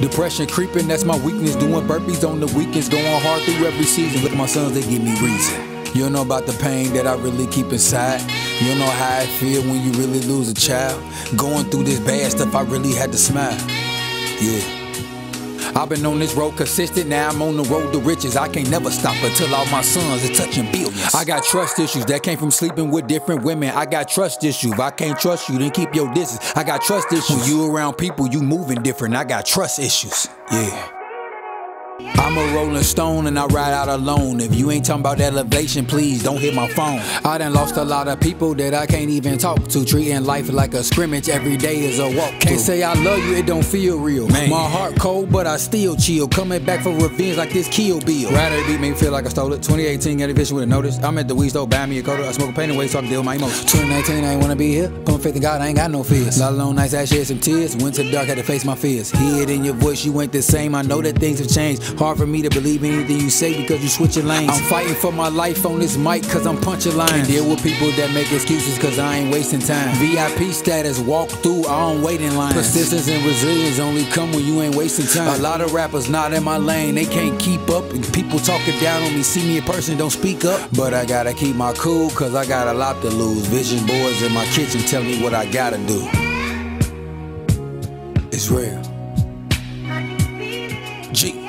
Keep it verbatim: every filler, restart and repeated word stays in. Depression creeping, that's my weakness. Doing burpees on the weekends, going hard through every season. With my sons, they give me reason. You don't know about the pain that I really keep inside. You don't know how I feel when you really lose a child. Going through this bad stuff, I really had to smile. Yeah. I've been on this road consistent, now I'm on the road to riches. I can't never stop until all my sons are touching billions. I got trust issues that came from sleeping with different women. I got trust issues, if I can't trust you, then keep your distance. I got trust issues, you around people, you moving different. I got trust issues, yeah. I'm a rolling stone and I ride out alone. If you ain't talking about elevation, please don't hit my phone. I done lost a lot of people that I can't even talk to. Treating life like a scrimmage, every day is a walk. Can't say I love you, it don't feel real. Man. My heart cold, but I still chill. Coming back for revenge like this Kill Bill. Rather beat me, feel like I stole it. twenty eighteen, every bitch would've noticed. I'm at the weed store, buy me a coda. I smoke a pain away so I can deal with my emotions. twenty nineteen, I ain't wanna be here. Put faith in God, I ain't got no fears. Lot of long nights, I shed some tears. Went to the dark, had to face my fears. Hear it in your voice, you ain't the same. I know that things have changed. Hard for me to believe anything you say because you switching lanes. I'm fighting for my life on this mic cause I'm punching lines. And deal with people that make excuses cause I ain't wasting time. V I P status, walk through, I don't wait in lines. Persistence and resilience only come when you ain't wasting time. A lot of rappers not in my lane, they can't keep up. And people talking down on me, see me in person, don't speak up. But I gotta keep my cool cause I got a lot to lose. Vision boards in my kitchen tell me what I gotta do. It's Rell G.